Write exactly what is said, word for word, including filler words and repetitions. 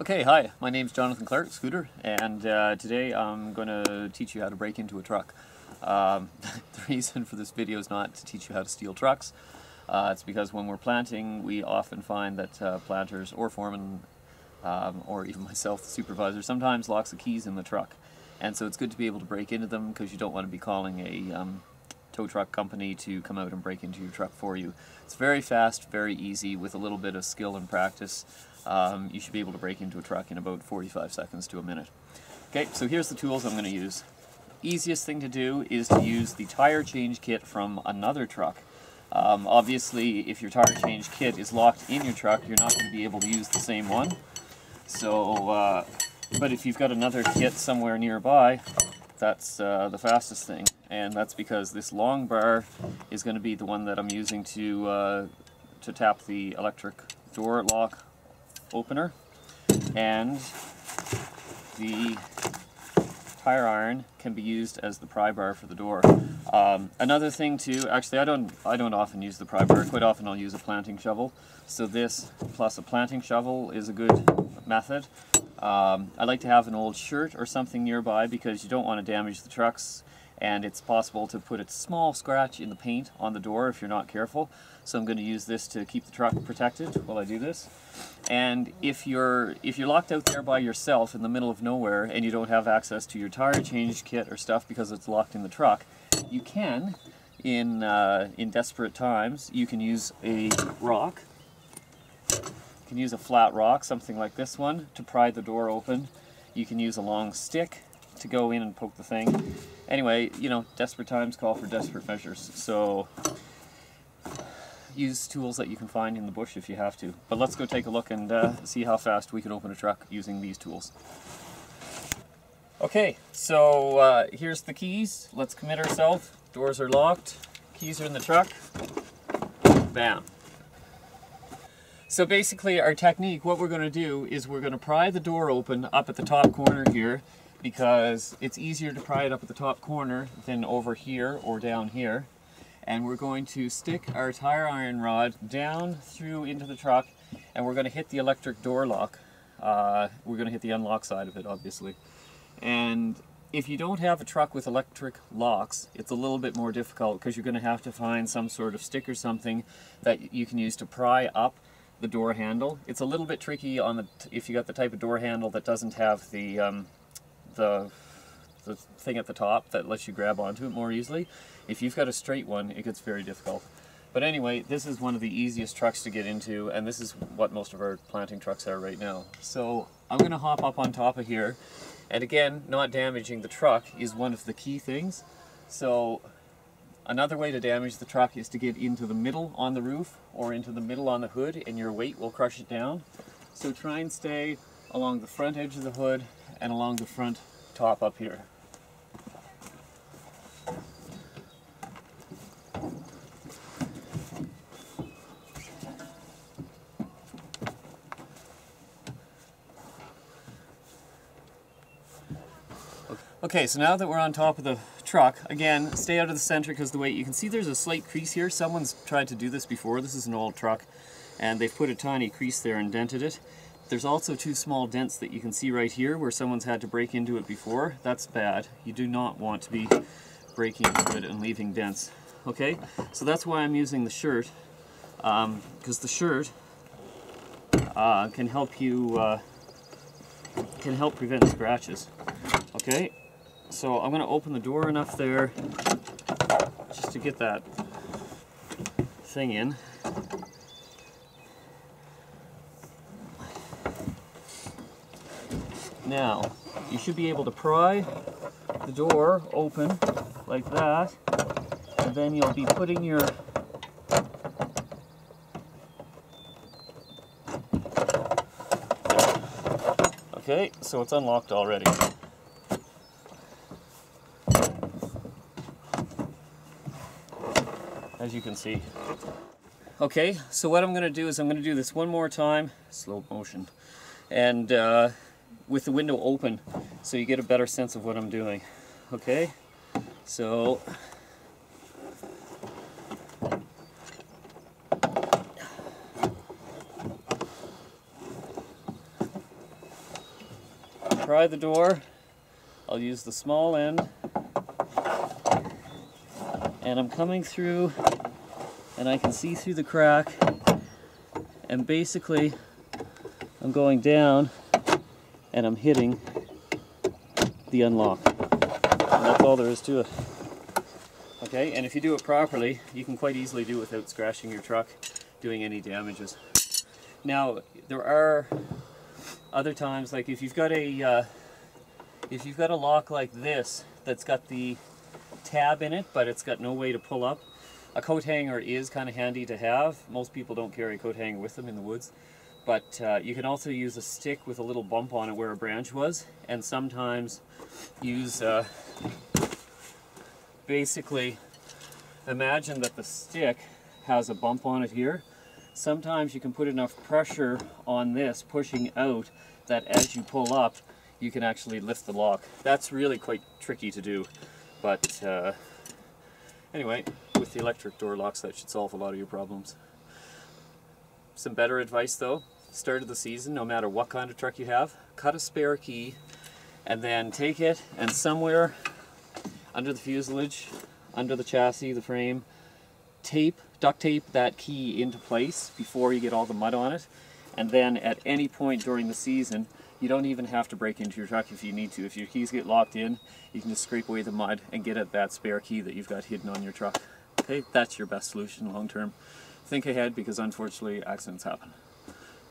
Okay, hi, my name's Jonathan Clark, Scooter, and uh, today I'm going to teach you how to break into a truck. Um, the reason for this video is not to teach you how to steal trucks. Uh, it's because when we're planting, we often find that uh, planters or foremen, um, or even myself, the supervisor, sometimes locks the keys in the truck. And so it's good to be able to break into them because you don't want to be calling a um, tow truck company to come out and break into your truck for you. It's very fast, very easy, with a little bit of skill and practice. Um, you should be able to break into a truck in about forty-five seconds to a minute. Okay, so here's the tools I'm going to use. Easiest thing to do is to use the tire change kit from another truck. Um, obviously, if your tire change kit is locked in your truck, you're not going to be able to use the same one. So, uh, but if you've got another kit somewhere nearby, that's uh, the fastest thing. And that's because this long bar is going to be the one that I'm using to, uh, to tap the electric door lock opener, and the tire iron can be used as the pry bar for the door. Um, another thing too, actually I don't I don't often use the pry bar. Quite often I'll use a planting shovel. So this plus a planting shovel is a good method. Um, I like to have an old shirt or something nearby because you don't want to damage the trucks, and it's possible to put a small scratch in the paint on the door if you're not careful. So I'm going to use this to keep the truck protected while I do this. And if you're if you're locked out there by yourself in the middle of nowhere and you don't have access to your tire change kit or stuff because it's locked in the truck, you can, in, uh, in desperate times, you can use a rock. You can use a flat rock, something like this one, to pry the door open. You can use a long stick to go in and poke the thing. Anyway, you know, desperate times call for desperate measures, so use tools that you can find in the bush if you have to. But let's go take a look and uh, see how fast we can open a truck using these tools. Okay, so uh, here's the keys. Let's commit ourselves. Doors are locked. Keys are in the truck. Bam. So basically our technique, what we're going to do is we're going to pry the door open up at the top corner here, because it's easier to pry it up at the top corner than over here or down here. And we're going to stick our tire iron rod down through into the truck, and we're going to hit the electric door lock. Uh, we're going to hit the unlock side of it, obviously. And if you don't have a truck with electric locks, it's a little bit more difficult because you're going to have to find some sort of stick or something that you can use to pry up the door handle. It's a little bit tricky on the t if you got the type of door handle that doesn't have the um, The, the thing at the top that lets you grab onto it more easily. If you've got a straight one, it gets very difficult. But anyway, this is one of the easiest trucks to get into, and this is what most of our planting trucks are right now. So I'm going to hop up on top of here, and again, not damaging the truck is one of the key things. So another way to damage the truck is to get into the middle on the roof or into the middle on the hood, and your weight will crush it down. So try and stay along the front edge of the hood and along the front top up here. Okay, so now that we're on top of the truck, again, stay out of the center because the weight, you can see there's a slight crease here. Someone's tried to do this before. This is an old truck, and they've put a tiny crease there and dented it. There's also two small dents that you can see right here where someone's had to break into it before. That's bad. You do not want to be breaking into it and leaving dents. Okay, so that's why I'm using the shirt, because um, the shirt uh, can help you uh, can help prevent scratches. Okay, so I'm going to open the door enough there just to get that thing in. Now, you should be able to pry the door open like that, and then you'll be putting your okay, so it's unlocked already. As you can see. Okay, so what I'm going to do is I'm going to do this one more time, slow motion, and uh, with the window open so you get a better sense of what I'm doing. Okay, so pry the door. I'll use the small end. And I'm coming through, and I can see through the crack. And basically, I'm going down, and I'm hitting the unlock. And that's all there is to it. Okay, and if you do it properly, you can quite easily do it without scratching your truck, doing any damages. Now, there are other times, like if you've got a uh, if you've got a lock like this that's got the tab in it, but it's got no way to pull up. A coat hanger is kind of handy to have. Most people don't carry a coat hanger with them in the woods, but uh, you can also use a stick with a little bump on it where a branch was, and sometimes use uh, basically imagine that the stick has a bump on it here. Sometimes you can put enough pressure on this, pushing out, that as you pull up, you can actually lift the lock. That's really quite tricky to do, but uh, anyway, with the electric door locks, that should solve a lot of your problems. Some better advice though, start of the season, no matter what kind of truck you have, cut a spare key and then take it and somewhere under the fuselage, under the chassis, the frame, tape, duct tape that key into place before you get all the mud on it. And then at any point during the season, you don't even have to break into your truck if you need to. If your keys get locked in, you can just scrape away the mud and get at that spare key that you've got hidden on your truck. Okay, that's your best solution long term. Think ahead because unfortunately accidents happen.